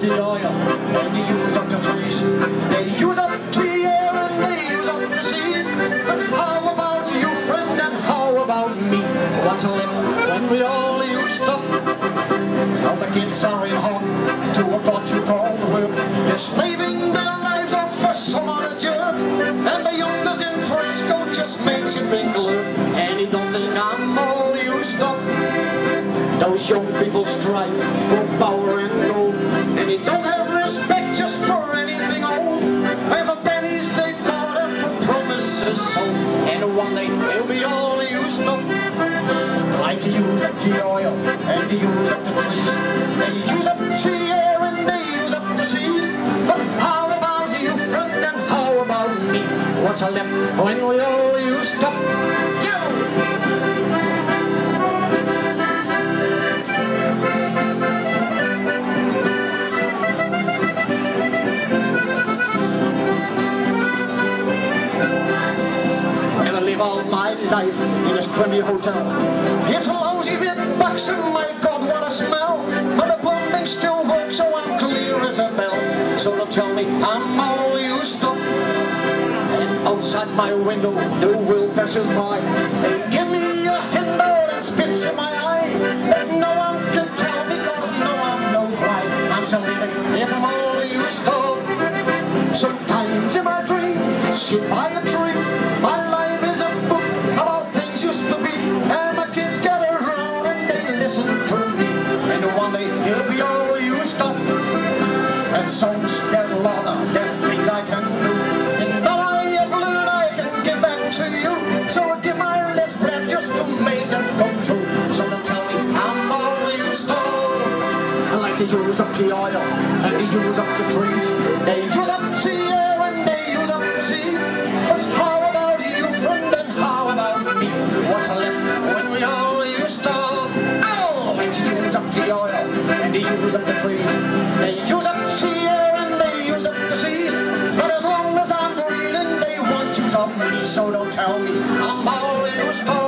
did all you, and they use up the trees, they use up the air and they use up the seas. But how about you, friend, and how about me? What's left when we all used up? Now the kids are in home to a pot you call work. They're slaving their lives off for someone a jerk, and the youngest in Fresco just makes him think look, and he don't think I'm all used up. Those young people strive for power and gold, and they don't have respect just for anything old. Where the pennies they barter for promises sold, and one day they'll be all used up. Like they use up the oil, and they use up the trees, they use up the air and they use up the seas. But how about you, friend, and how about me? What's left when we all used up? Yeah. All my life in a crummy hotel. It's a lousy bit bucks and my God, what a smell. But the plumbing still works, so I'm clear as a bell. So don't tell me I'm all used up. And outside my window, the world passes by. They give me a handle and spits in my eye. And no one can tell me, cause no one knows why. I'm still living if I'm all used up. Sometimes in my dream, I sit by a tree. My life is a book about things used to be, and the kids gather around and they listen to me, and one day they'll be all used up. As songs get louder, there's things I can do, and now I have learned I can give back to you. So I give my last breath just to make them come true. So they tell me I'm all used up. I like to use up the oil and they use up the trees, they use up the air and they use up the seas. And they use up the trees, they use up the air and they use up the seas. But as long as I'm breathing, they won't use up me. So don't tell me I'm all used up.